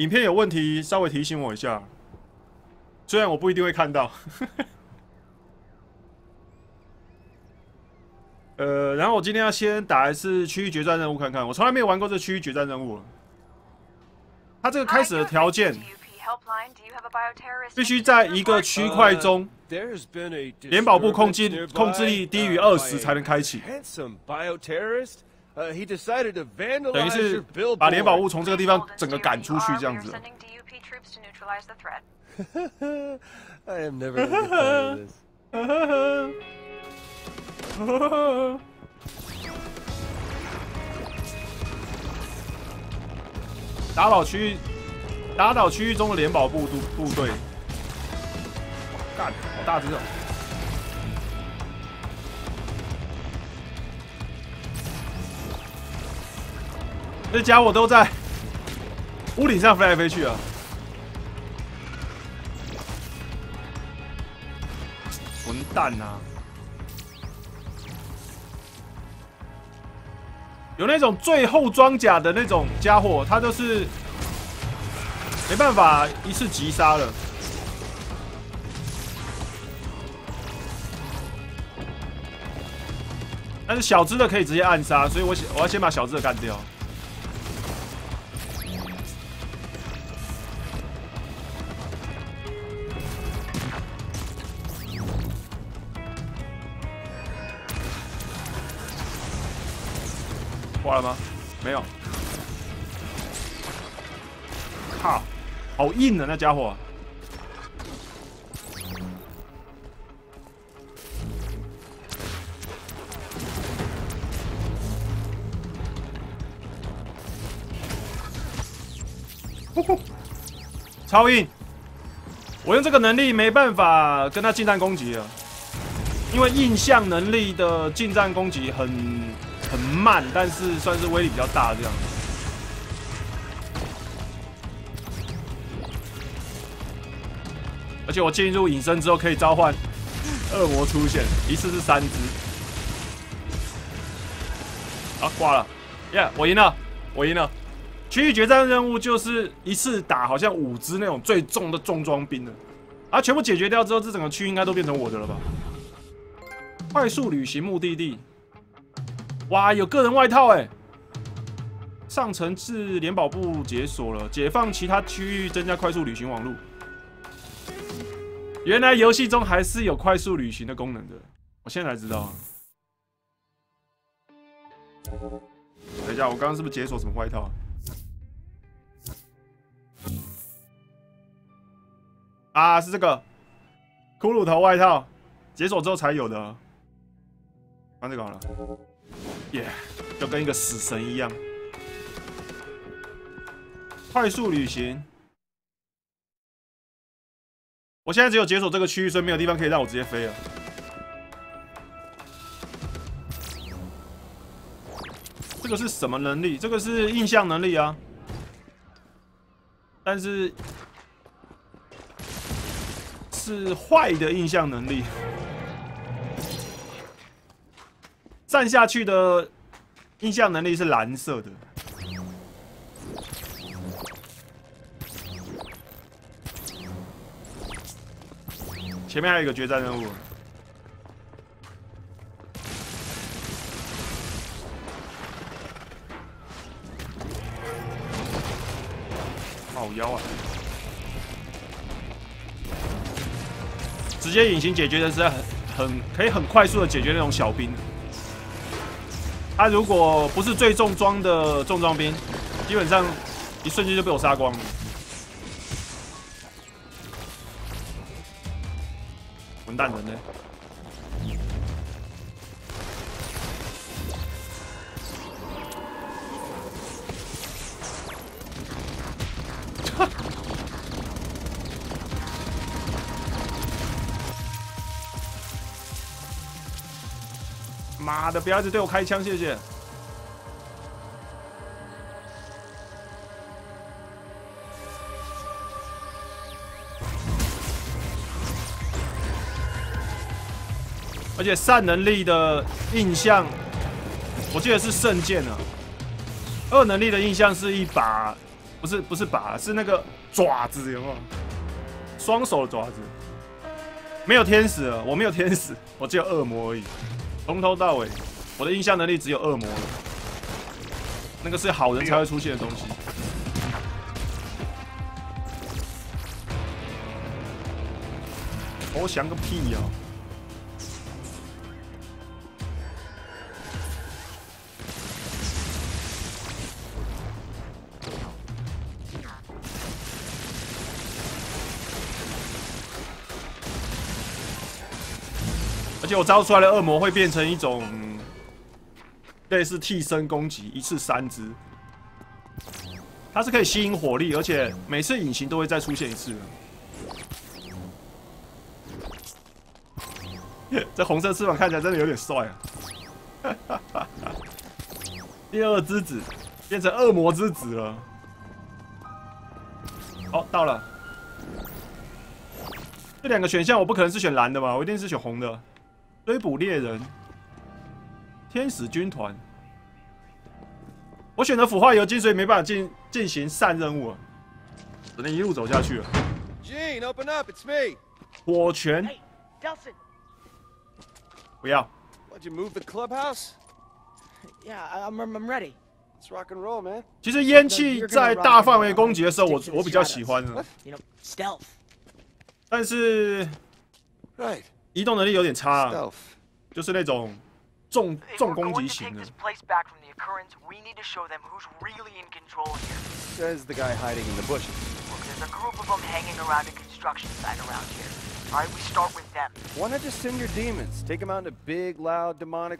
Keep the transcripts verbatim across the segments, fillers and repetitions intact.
影片有问题，稍微提醒我一下。虽然我不一定会看到。呃，然后我今天要先打一次区域决战任务看看，我从来没有玩过这区域决战任务。它这个开始的条件。 必须在一个区块中，联保部控制控制力低于二十才能开启。等于是把联保部从这个地方整个赶出去，这样子。打扰区域。 打倒区域中的联保部部部队，干，好大只哦！这家伙都在屋顶上飞来飞去啊！混蛋啊！有那种最厚装甲的那种家伙，他就是。 没办法，一次击杀了。但是小只的可以直接暗杀，所以我我要先把小只的干掉。挂了吗？没有。靠！ 好硬的、啊、那家伙、啊！呼呼，超硬！我用这个能力没办法跟他近战攻击了，因为印象能力的近战攻击很很慢，但是算是威力比较大这样。 而且我进入隐身之后，可以召唤恶魔出现，一次是三只。啊，挂了！耶、yeah, ，我赢了，我赢了！区域决战任务就是一次打好像五只那种最重的重装兵了。啊，全部解决掉之后，这整个区应该都变成我的了吧？快速旅行目的地。哇，有个人外套哎、欸！上层至联保部解锁了，解放其他区域，增加快速旅行网路。 原来游戏中还是有快速旅行的功能的，我现在才知道。等一下，我刚刚是不是解锁什么外套？啊，是这个骷髅头外套，解锁之后才有的。穿这个好了，耶，就跟一个死神一样。快速旅行。 我现在只有解锁这个区域，所以没有地方可以让我直接飞了。这个是什么能力？这个是印象能力啊。但是是坏的印象能力。站下去的印象能力是蓝色的。 前面还有一个决战任务，好妖啊！直接隐形解决的是很很可以很快速的解决那种小兵。他如果不是最重装的重装兵，基本上一瞬间就被我杀光了。 混蛋人呢？妈的，不要一直对我开枪，谢谢。而且善能力的印象，我记得是圣剑啊。二能力的印象是一把不是不是把，是那个爪子，有没有？双手的爪子。没有天使了，我没有天使，我只有恶魔而已。从头到尾，我的印象能力只有恶魔了。那个是好人才会出现的东西。投降个屁呀！ 而且我招出来的恶魔会变成一种类似替身攻击，一次三只。它是可以吸引火力，而且每次隐形都会再出现一次的。这红色翅膀看起来真的有点帅啊！第二之子变成恶魔之子了。哦，到了。这两个选项我不可能是选蓝的吧？我一定是选红的。 追捕猎人，天使军团。我选择腐化油精，所以没办法进进行散任务了，只能一路走下去了。Gene, open up, it's me. 火拳。不要。其实烟气在大范围攻击的时候，我我比较喜欢的。但是。Right. 移动能力有点差、啊，就是那种重重攻击型的。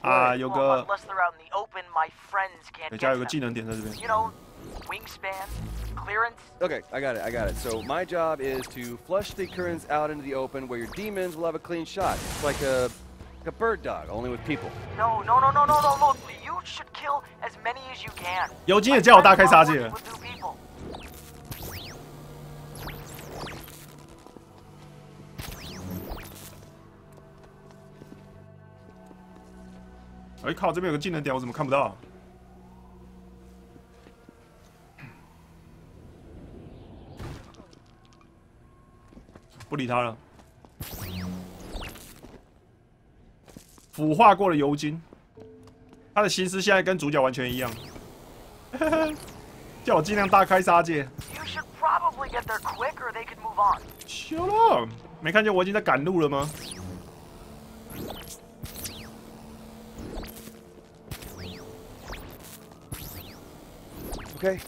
啊，有个，等一下有个技能点在这边。 Wingspan, clearance. Okay, I got it, I got it. So my job is to flush the currents out into the open where your demons will have a clean shot. It's like a, like a bird dog, only with people. No, no, no, no, no, no, no. You should kill as many as you can. 有经也叫我大开杀戒了。哎靠，这边有个技能点，我怎么看不到？ 不理他了。腐化过的尤金，他的心思现在跟主角完全一样。叫我尽量大开杀戒。小了，没看见我已经在赶路了吗？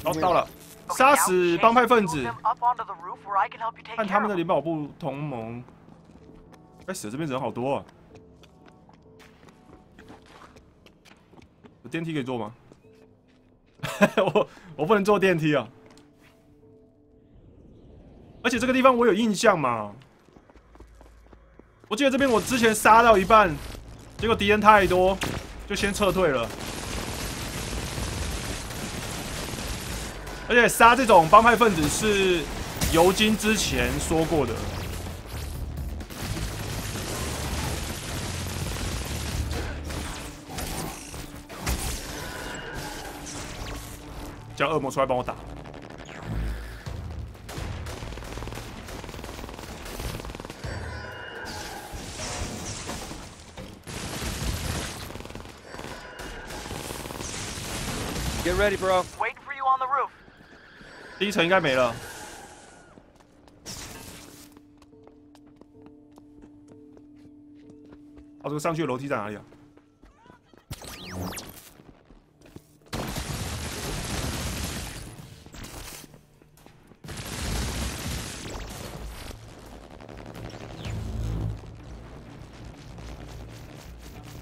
哦，到了。 杀死帮派分子，看他们的联保部同盟。该死，这边人好多啊！有电梯可以坐吗？我我不能坐电梯啊！而且这个地方我有印象嘛，我记得这边我之前杀到一半，结果敌人太多，就先撤退了。 而且杀这种帮派分子是尤金之前说过的。叫恶魔出来帮我打。Get ready, bro. Wait for you on the roof. 第一层应该没了。哦，这个上去的楼梯在哪里啊？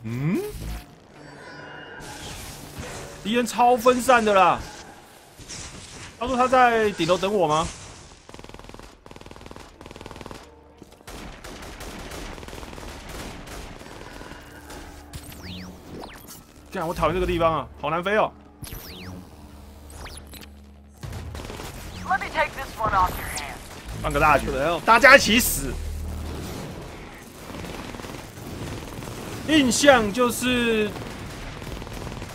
嗯？敌人超分散的啦。 他说他在顶楼等我吗？干，我讨厌这个地方啊，好难飞哦。放个大局，大家一起死。印象就是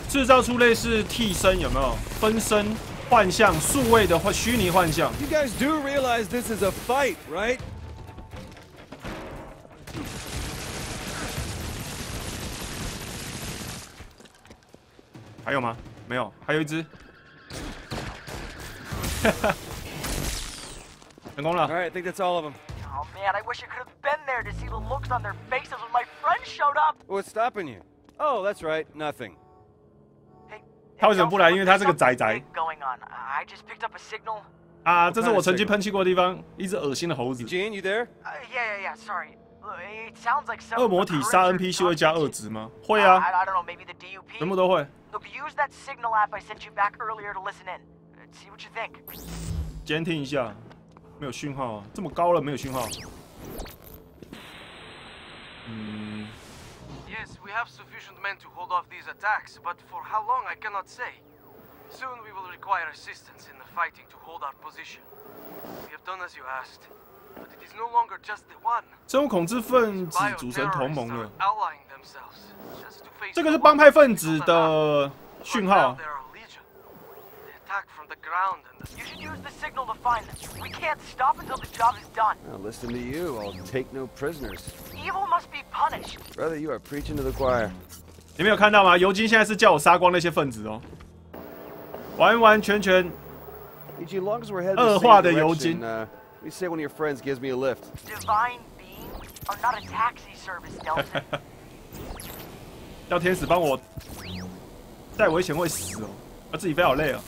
制造出类似替身，有没有分身？幻象，数位的或虚拟幻象。You guys do realize this is a fight, right? 还有吗？没有，还有一只。哈哈，成功了。All right, I think that's all of them. Oh man, I wish I could have been there to see the looks on their faces when my friend showed up. What's stopping you? Oh, that's right, nothing. 他为什么不来？因为他是个宅宅。啊，这是我曾经喷气过的地方，一只恶心的猴子。Eugene, you there? Yeah, yeah, yeah. Sorry. It sounds like some. 恶魔体杀 N P C 会加二值吗？会啊。I don't know. Maybe the D U P. 全部都会。Look, use that signal app I sent you back earlier to listen in. See what you think. 监听一下，没有讯号啊，这么高了没有讯号。嗯。 Yes, we have sufficient men to hold off these attacks, but for how long I cannot say. Soon we will require assistance in the fighting to hold our position. We have done as you asked, but it is no longer just the one. 这种恐怖分子组成同盟了。这个是帮派分子的讯号。 Attack from the ground. You should use the signal to find them. We can't stop until the job is done. Now listen to you. I'll take no prisoners. Evil must be punished. Brother, you are preaching to the choir. 你们有看到吗？尤金现在是叫我杀光那些分子哦，完完全全恶化的尤金。We say one of your friends gives me a lift. Divine being, or not a taxi service, Delta. 要天使帮我，带我以前会死哦，啊自己飞好累哦。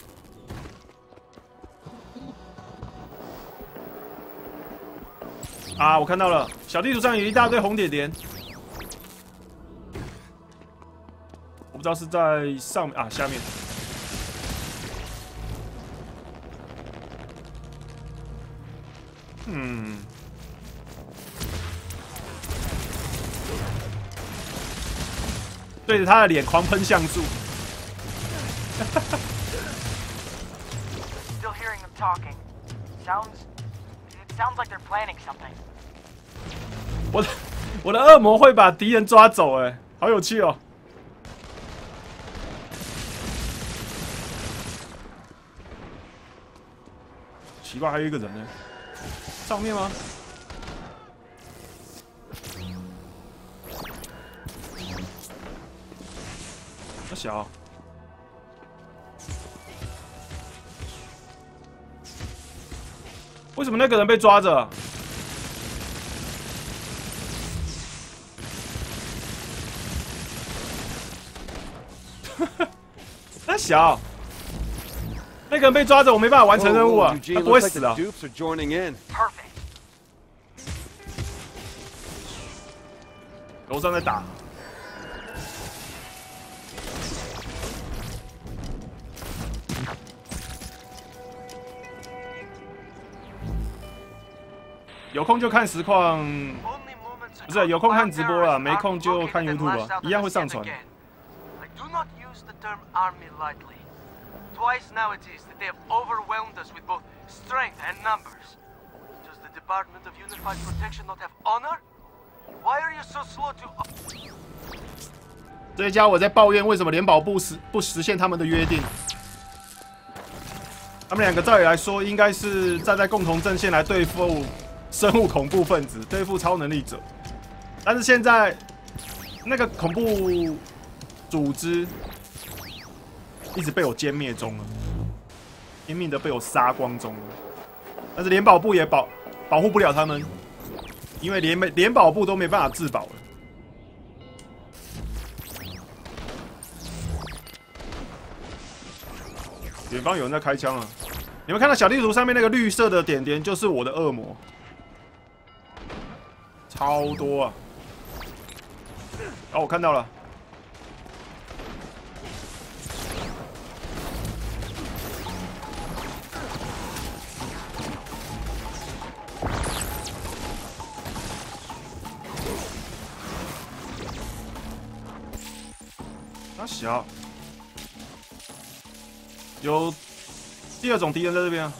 啊，我看到了，小地图上有一大堆红点点，我不知道是在上面啊，下面。嗯，对着他的脸狂喷像素。Still hearing them talking. Sounds. It sounds like they're planning something. 我的我的恶魔会把敌人抓走，哎，好有趣哦！奇怪，还有一个人呢，上面吗？那小，为什么那个人被抓着？ 那小，那个人被抓着，我没办法完成任务啊！他不会死的。楼上在打。有空就看实况，不是有空看直播了，没空就看 YouTube 吧，一样会上传。 The term army lightly. Twice now it is that they have overwhelmed us with both strength and numbers. Does the Department of Unified Protection not have honor? Why are you so slow to? 这一家我在抱怨为什么联保不实不实现他们的约定。他们两个照理来说应该是站在共同阵线来对付生物恐怖分子，对付超能力者。但是现在那个恐怖组织。 一直被我歼灭中了，拼命的被我杀光中了。但是联保部也保保护不了他们，因为联联保部都没办法自保了。远方有人在开枪啊！你们看到小地图上面那个绿色的点点，就是我的恶魔，超多啊！哦，我看到了。 小，有第二种敌人在这边啊！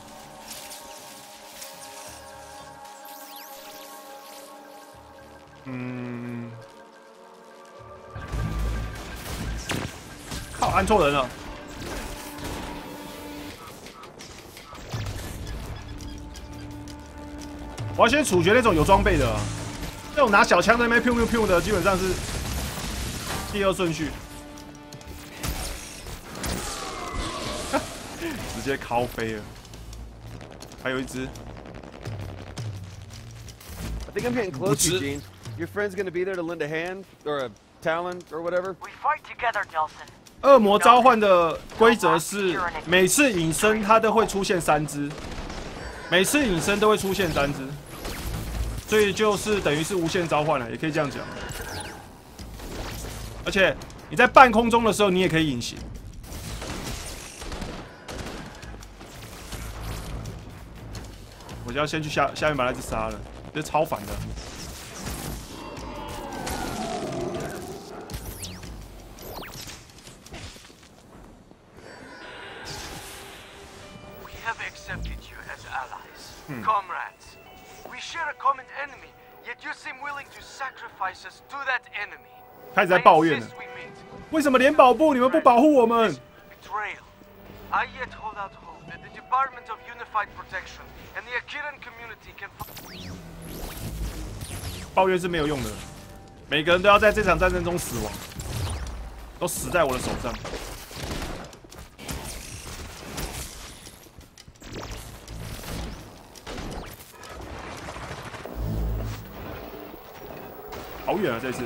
嗯，靠，按错人了。我要先处决那种有装备的、啊，那种拿小枪在那边 pew pew pew 的，基本上是第二顺序。直接敲飞了。还有一只。I think I'm getting close, Eugene. Your friend's gonna be there to lend a hand or a talent or whatever. We fight together, Nelson. 恶魔召唤的规则是，每次隐身它都会出现三只，每次隐身都会出现三只，所以就是等于是无限召唤了，也可以这样讲。而且你在半空中的时候，你也可以隐形。我就要先去下下面把那只杀了，这超烦的。 Comrades, we share a common enemy, yet you seem willing to sacrifice us to that enemy. 开始在抱怨了，为什么联保部你们不保护我们 ？Betrayal. I yet hold out hope that the Department of Unified Protection and the Akiran community can. 抱怨是没有用的，每个人都要在这场战争中死亡，都死在我的手上。 好远啊！这次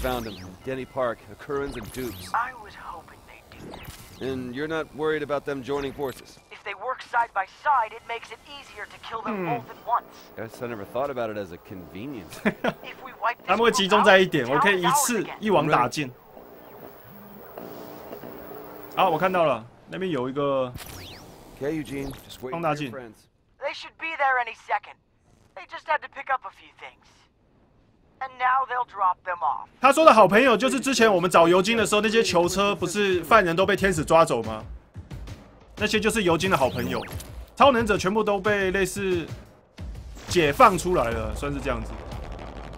found him, Denny Park, Occurrence and Dupes. I was hoping they do that. And you're not worried about them joining forces? If they work side by side, it makes it easier to kill them both at once. Guess I never thought about it as a convenience. If we wipe them out, 他们会集中在一点，我可以一次一网打尽。好，我看到了，那边有一个。 Okay, Eugene, just wait for your friends. They should be there any second. They just had to pick up a few things, and now they'll drop them off. 他说的好朋友就是之前我们找尤金的时候，那些囚车不是犯人都被天使抓走吗？那些就是尤金的好朋友，超能者全部都被类似解放出来了，算是这样子。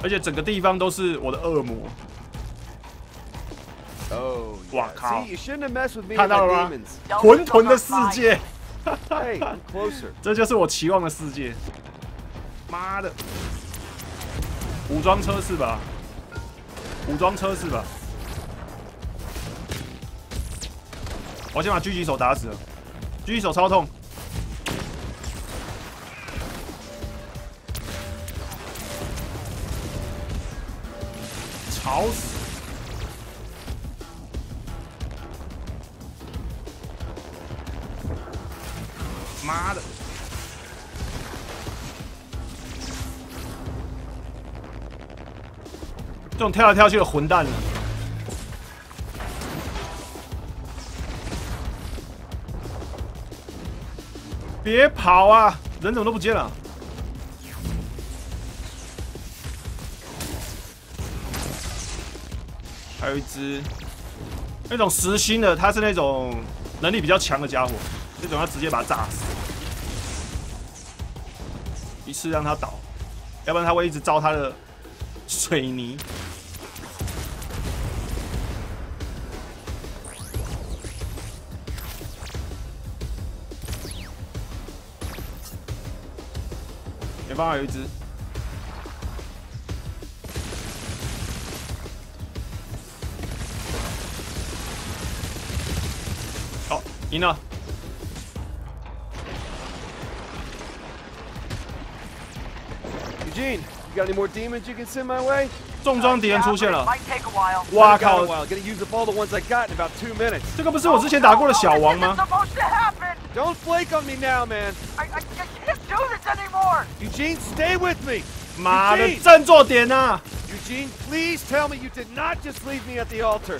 而且整个地方都是我的恶魔。哦，哇靠！看到了吗？混沌的世界。 Hey, I'm closer. 这就是我期望的世界。妈的，武装车是吧？武装车是吧？我先把狙击手打死了，狙击手超痛。吵死！ 妈的！这种跳来跳去的混蛋呢？别跑啊！人怎么都不见了？还有一只，那种实心的，它是那种能力比较强的家伙，这种要直接把它炸死。 一次让他倒，要不然他会一直招他的水泥。前方还有一只，哦，赢了。 Gene, you got any more demons you can send my way? 重装敌人出现了！哇靠！这个不是我之前打过的小王吗？ Don't flake on me now, man. I I can't do this anymore. Eugene, stay with me. 妈的，振作点啊 ！Eugene, please tell me you did not just leave me at the altar.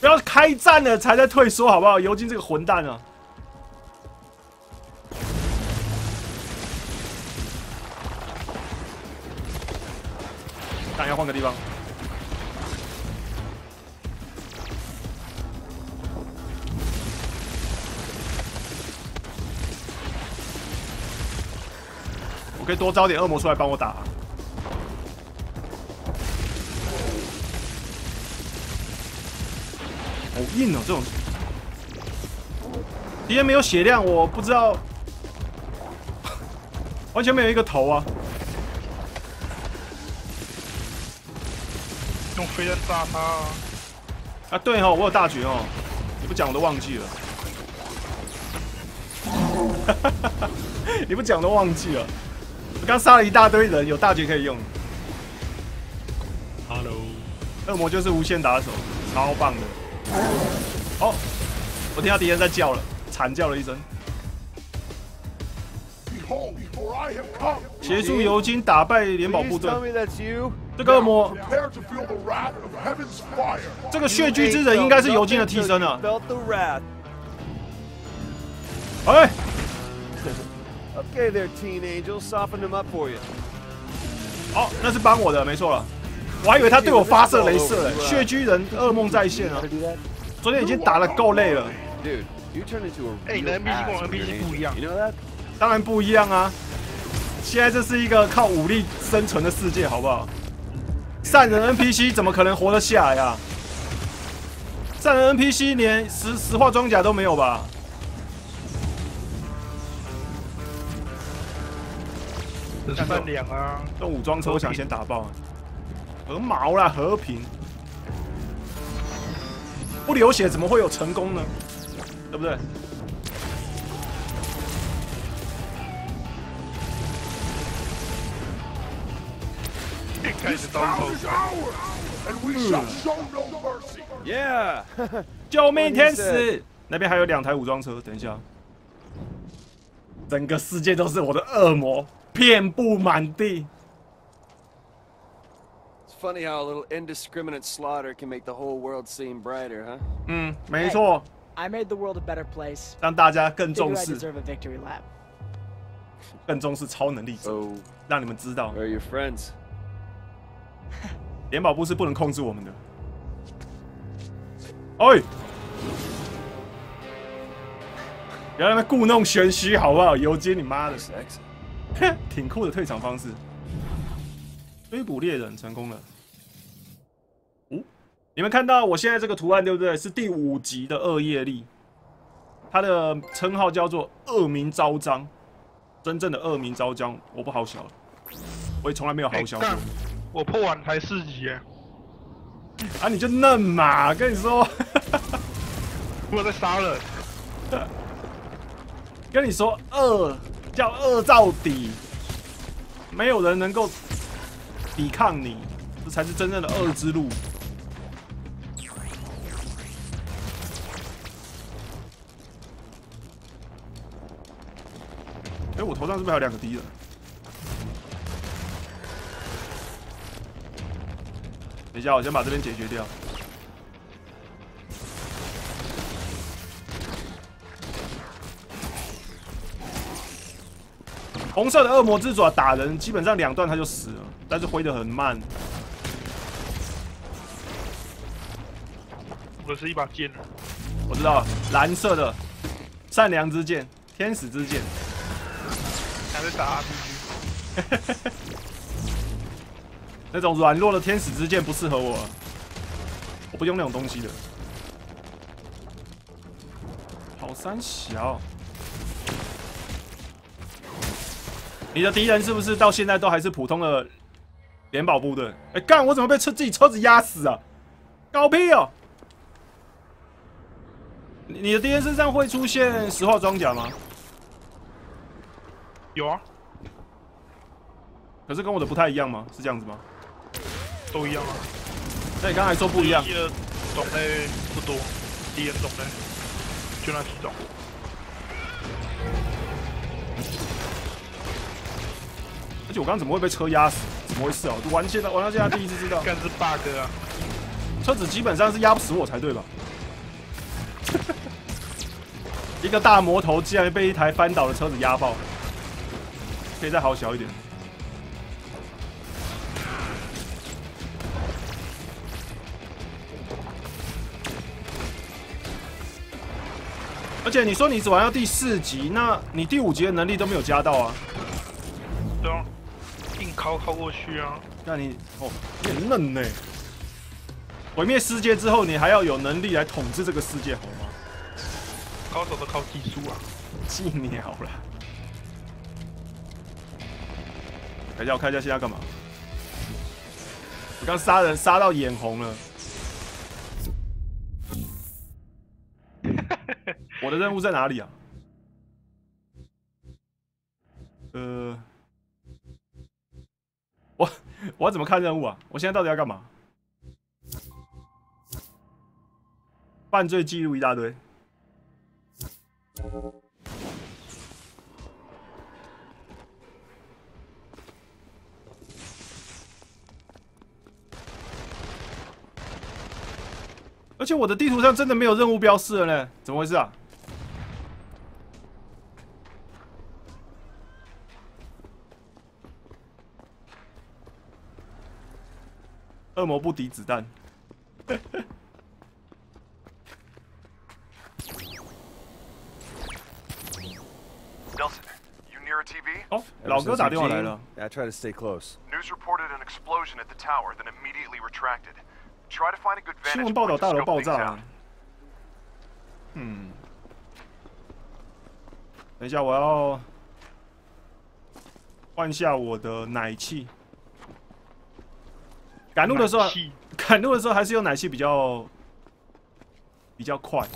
不要开战了才在退缩好不好？尤金这个混蛋啊！ 要换个地方。我可以多招点恶魔出来帮我打、啊。好硬哦，这种敌人没有血量，我不知道，完全没有一个头啊！用飞弹炸他啊！啊，对哦，我有大绝哦，你不讲我都忘记了。哈哈哈哈！你不讲都忘记了。我刚杀了一大堆人，有大绝可以用。Hello， 恶魔就是无限打手，超棒的。哦，我听到敌人在叫了，惨叫了一声。协助尤金打败联保部队。这个恶魔，这个血居之人应该是尤金的替身啊。哎。Okay, there, teen angel, soften them up for you. 哦，那是帮我的，没错了。 我还以为他对我发射雷射了，血居人噩梦再现啊！昨天已经打得够累了。哎，你的 N P C 跟我 N P C 不一样，当然不一样啊！现在这是一个靠武力生存的世界，好不好？善人 N P C 怎么可能活得下来啊？善人 N P C 连石石化装甲都没有吧？加三两啊！用武装车，我想先打爆。 和毛啦，和平，不流血怎么会有成功呢？对不对？开始刀头。Yeah， 救命天使！那边还有两台武装车，等一下。整个世界都是我的恶魔，遍布满地。 Funny how a little indiscriminate slaughter can make the whole world seem brighter, huh? 嗯，没错。I made the world a better place. 让大家更重视。更重视超能力者，让你们知道。Where are your friends? 联保部是不能控制我们的。哎，不要让他故弄玄虚，好不好？游街你妈的！哼，挺酷的退场方式。 追捕猎人成功了。哦，你们看到我现在这个图案对不对？是第五集的恶业力，它的称号叫做恶名昭彰。真正的恶名昭彰，我不好小，我也从来没有好小过。欸、我破完才四级耶。啊，你就嫩嘛！跟你说，我在杀人。跟你说，恶叫恶到底，没有人能够。 抵抗你，这才是真正的恶之路。哎，我头上是不是还有两个敌人？等一下，我先把这边解决掉。红色的恶魔之爪打人，基本上两段他就死了。 但是挥得很慢。我是一把剑，我知道，蓝色的善良之剑，天使之剑。还在打 R P G。那种软弱的天使之剑不适合我，我不用那种东西的。好三小。 你的敌人是不是到现在都还是普通的联保部队？哎、欸，干！我怎么被车自己车子压死啊？搞屁哦！你的敌人身上会出现石化装甲吗？有啊，可是跟我的不太一样吗？是这样子吗？都一样啊。那你刚才说不一样？敌人种类不多，敌人种类就那几种。 而且我刚刚怎么会被车压死？怎么回事啊？我玩现在玩到现在第一次知道，干是 bug 啊！车子基本上是压不死我才对吧？一个大魔头竟然被一台翻倒的车子压爆，可以再好小一点。而且你说你只玩到第四集，那你第五集的能力都没有加到啊？对啊。 硬靠靠过去啊！那你哦，你很嫩呢、欸。毁灭世界之后，你还要有能力来统治这个世界，好吗？高手都靠技术啊！技鸟了。等一下，我看一下现在干嘛。我刚杀人杀到眼红了。我的任务在哪里啊？呃，我我要怎么看任务啊？我现在到底要干嘛？ 犯罪记录一大堆，而且我的地图上真的没有任务标示了呢，怎么回事啊？恶魔不敌子弹。Oh, Eugene? Yeah, try to stay close. News reported an explosion at the tower, then immediately retracted. Try to find a good vantage point to scope things out. Hmm. 等一下，我要换下我的奶气。赶路的时候，赶路的时候还是用奶气比较比较快。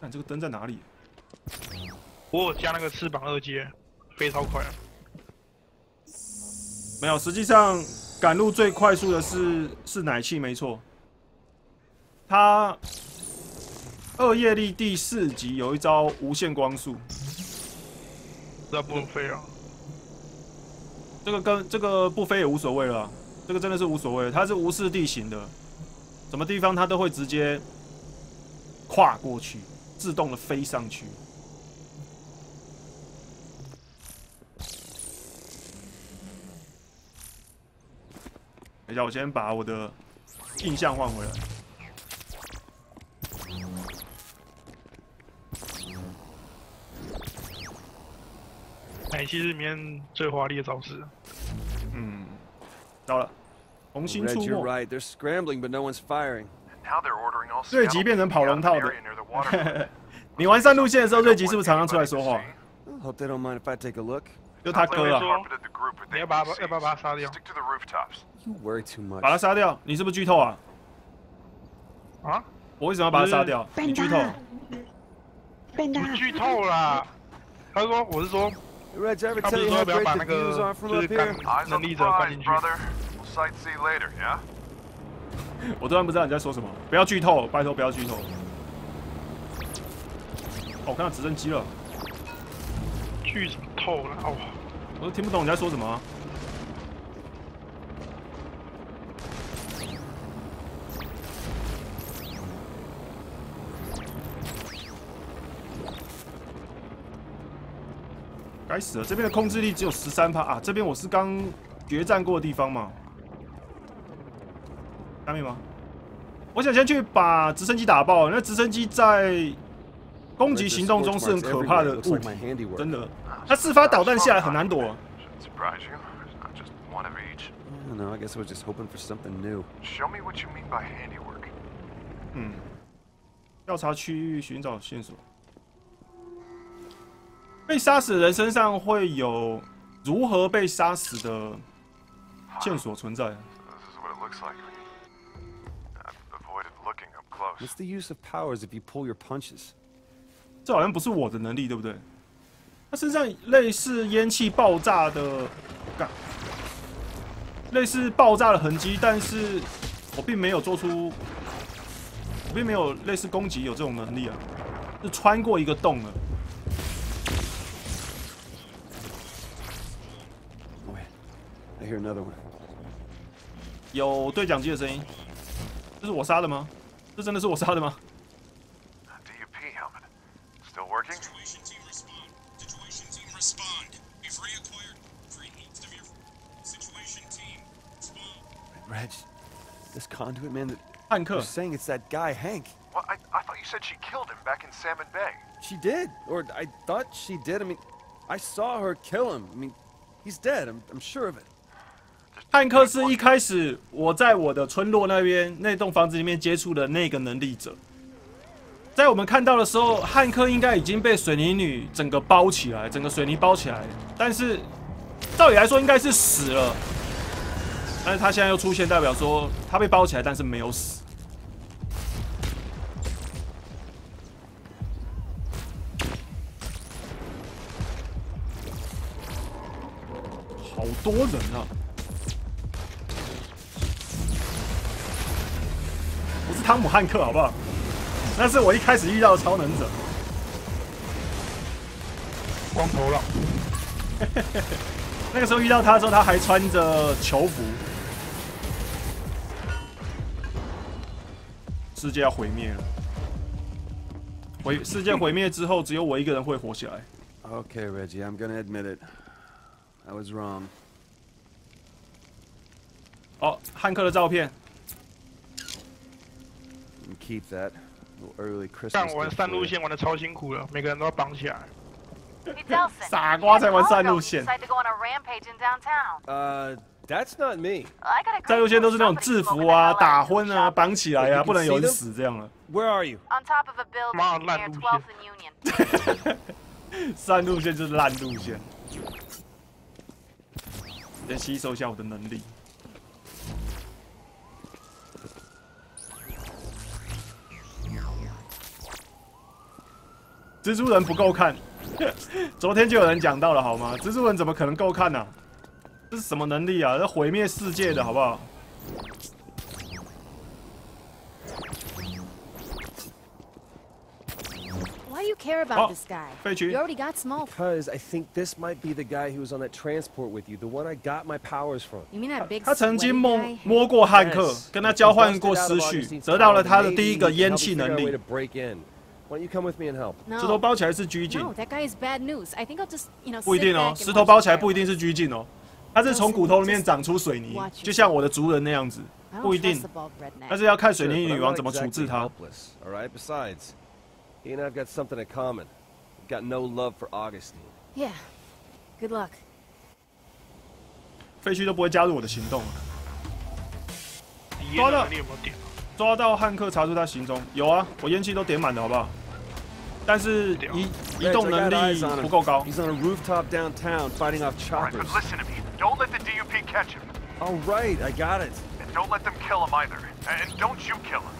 看这个灯在哪里？ 我有加那个翅膀二阶，飞超快。没有，实际上赶路最快速的是是奶气，没错。他二业力第四级有一招无限光速，那不能飞啊。这个跟这个不飞也无所谓了、啊，这个真的是无所谓，它是无视地形的，什么地方它都会直接跨过去，自动的飞上去。 等一下，我先把我的印象换回来。奶气是里面最华丽的招式。嗯，到了，红心出没。瑞吉变成跑龙套的。你玩散路线的时候，瑞吉是不是常常出来说话？ 就他哥了，你要把要不要把他杀掉？把他杀掉，你是不是剧透啊？啊？我为什么要把他杀掉？你剧透？我剧透啦！他说，我是说，他不是说不要把那个就是感能力者放进去。我突然不知道你在说什么，不要剧透，拜托不要剧透。哦，我看到直升机了。 剧透了哦，我都听不懂你在说什么、啊。该死了，这边的控制力只有百分之十三啊！这边我是刚决战过的地方嘛，下面吗？我想先去把直升机打爆，那直升机在。 攻击行动中是很可怕的物体，真的。它四发导弹下来很难躲。嗯，调查区域，寻找线索。被杀死的人身上会有如何被杀死的线索存在。 这好像不是我的能力，对不对？他身上类似烟气爆炸的，类似爆炸的痕迹，但是我并没有做出，我并没有类似攻击有这种能力啊，是穿过一个洞了。Wait, I hear another one. 有对讲机的声音，这是我杀的吗？这真的是我杀的吗？ Situation team respond. Situation team respond. We've reacquired three eighths of your situation team. Respond. Reg, this conduit man that you're saying it's that guy Hank. Well, I I thought you said she killed him back in Salmon Bay. She did, or I thought she did. I mean, I saw her kill him. I mean, he's dead. I'm I'm sure of it. Just 汉克是一开始我在我的村落那边那栋房子里面接触的那个能力者。在我们看到的时候，汉克应该已经被水泥女整个包起来，整个水泥包起来。但是照理来说应该是死了，但是他现在又出现，代表说他被包起来，但是没有死。 好多人啊！不是汤姆汉克好不好？那是我一开始遇到的超能者，光头佬。那个时候遇到他的时候，他还穿着囚服。世界要毁灭了，毁世界毁灭之后，只有我一个人会活下来。Okay, Reggie, I'm gonna admit it. I was wrong. 哦，汉克的照片。Keep that. Early Christmas. 但我玩三路线玩的超辛苦了，每个人都要绑起来。傻瓜才玩三路线。呃 ，That's not me. 三路线都是那种制服啊、打昏啊、绑起来啊，不能有人死这样了。Where are you? On top of a building near Twelfth and Union. 三路线就是烂路线。 先吸收一下我的能力。蜘蛛人不够看，昨天就有人讲到了好吗？蜘蛛人怎么可能够看呢、啊？这是什么能力啊？这毁灭世界的好不好？Why do you care about this guy? You already got small. Because I think this might be the guy who was on that transport with you, the one I got my powers from. You mean that big? 他曾经梦摸过汉克，跟他交换过思绪，得到了他的第一个烟气能力。石头包起来是拘禁。No, that guy is bad news. I think I'll just, you know. 不一定哦，石头包起来不一定是拘禁哦，它是从骨头里面长出水泥，就像我的族人那样子，不一定。但是要看水泥女王怎么处置他。 He and I've got something in common. Got no love for Augustine. Yeah. Good luck. 废墟都不会加入我的行动了。抓到，抓到汉克，查出他行踪。有啊，我烟气都点满了，好不好？但是移移动能力不够高。He's on a rooftop downtown fighting off choppers. Listen to me. Don't let the D U P catch him. All right, I got it. And don't let them kill him either. And don't you kill him.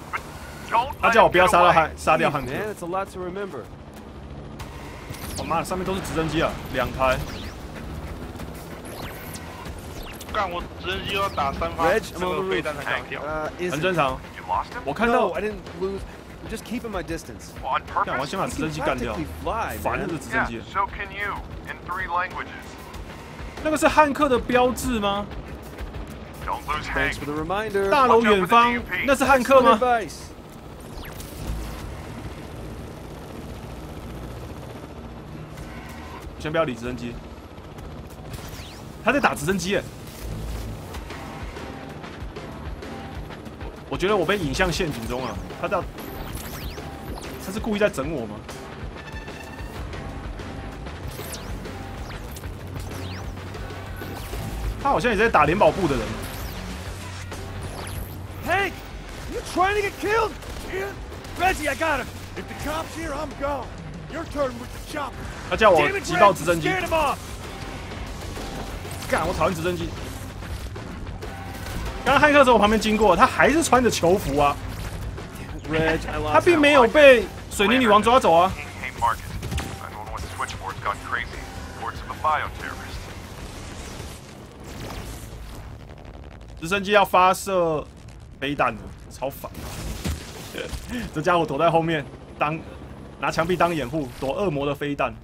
他叫我不要杀到汉，杀掉汉克。我妈的，上面都是直升机啊，两台。干，我直升机要打三发，这个飞弹才敢掉，很正常。我看到，干，我先把直升机干掉，烦死直升机。那个是汉克的标志吗？ 大楼远方，那是汉克吗？先不要理直升机，他在打直升机耶。我觉得我被引向陷阱中了，他到，他是故意在整我吗？ 他好像也在打联保部的人。Hank, you trying to get killed? Reggie, I got him. If the cops here, I'm gone. Your turn with the chopper. 他叫我骑到直升机。干，我讨厌直升机。刚刚汉克从我旁边经过，他还是穿着囚服啊。Reggie, 他并没有被水泥女王抓走啊。 直升机要发射飞弹了，超烦！这家伙躲在后面，当拿墙壁当掩护，躲恶魔的飞弹。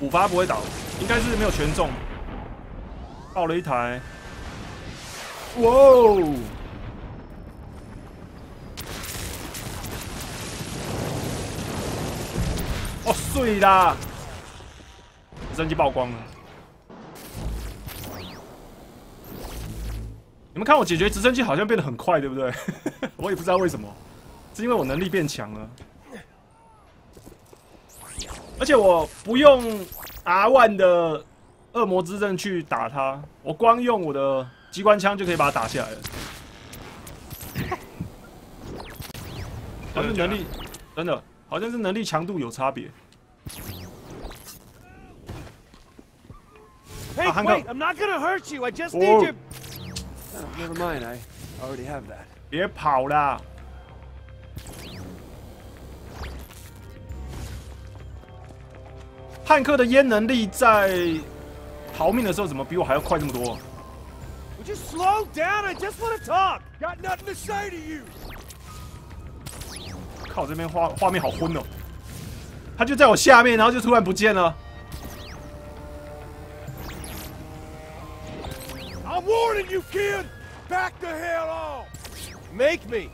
五发不会倒，应该是没有全中。爆了一台，哇哦！ 哦，碎啦！直升机曝光了。你们看我解决直升机好像变得很快，对不对？我也不知道为什么，是因为我能力变强了。而且我不用 R 一 的恶魔之刃去打他，我光用我的机关枪就可以把他打下来了。好像是能力，真的好像是能力强度有差别。Hey, wait! I'm not gonna hurt you. I just need your. Never mind. I already have that. 别跑啦！ 汉克的烟能力在逃命的时候怎么比我还要快这么多？靠，这边画画面好昏哦！他就在我下面，然后就突然不见了。I'm warning you, kid. Back the hell off. Make me.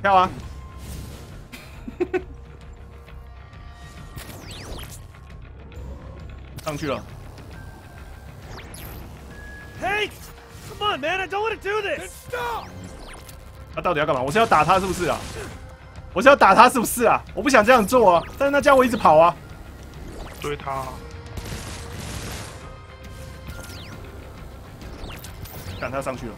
跳啊！上去了。Hey, come on, man! I don't want to do this. Stop! 他到底要干嘛？我是要打他是不是啊？我是要打他是不是啊？我不想这样做啊，但是那这样我一直跑啊。追他、啊。赶他上去了。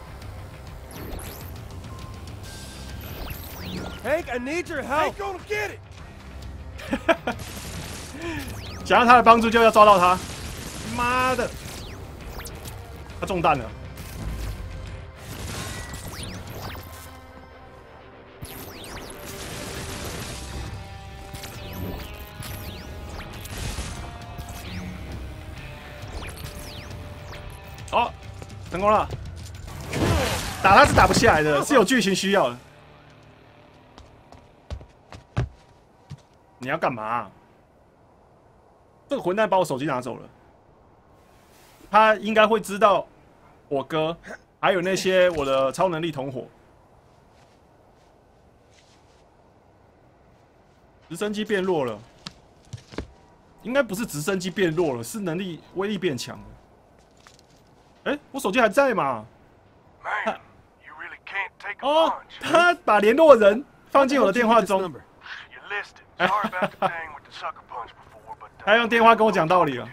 Hank, I need your help. Hank, go get it. 想要他的帮助就要抓到他，妈的，他中弹了。哦，成功了，打他是打不下来的，是有剧情需要的。你要干嘛、啊？ 这个混蛋把我手机拿走了，他应该会知道我哥，还有那些我的超能力同伙。直升机变弱了，应该不是直升机变弱了，是能力威力变强了。哎、欸，我手机还在嘛？哦，他把联络人放进我的电话中。他用电话跟我讲道理了。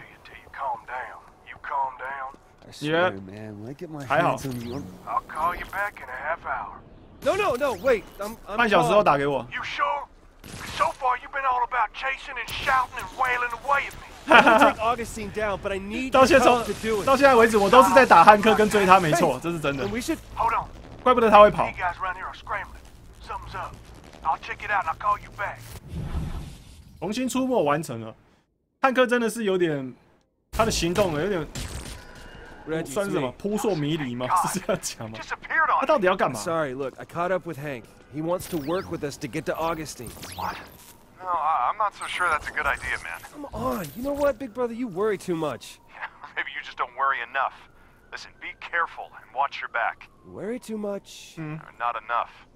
你还好？半小时后打给我。到现在，到现在为止，我都是在打汉克跟追他，没错，这是真的。怪不得他会跑。 重新出没完成了，汉克真的是有点，他的行动有点，算是什么扑朔迷离吗？是这样讲吗？他到底要干嘛 ？Sorry, look, I caught up with Hank. He wants to work with us to get to Augustine. What? No, I'm not so sure that's a good idea, man. Come on, you know what, big brother, you worry too much. Yeah, maybe you just don't worry enough. Listen, be careful and watch your back. Worry too much? Not enough.